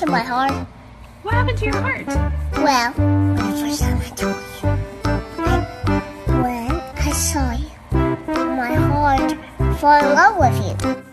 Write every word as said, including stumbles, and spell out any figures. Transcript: to my heart. What happened to your heart? Well, when the first time I told you, I, when I saw you, my heart fell in love with you.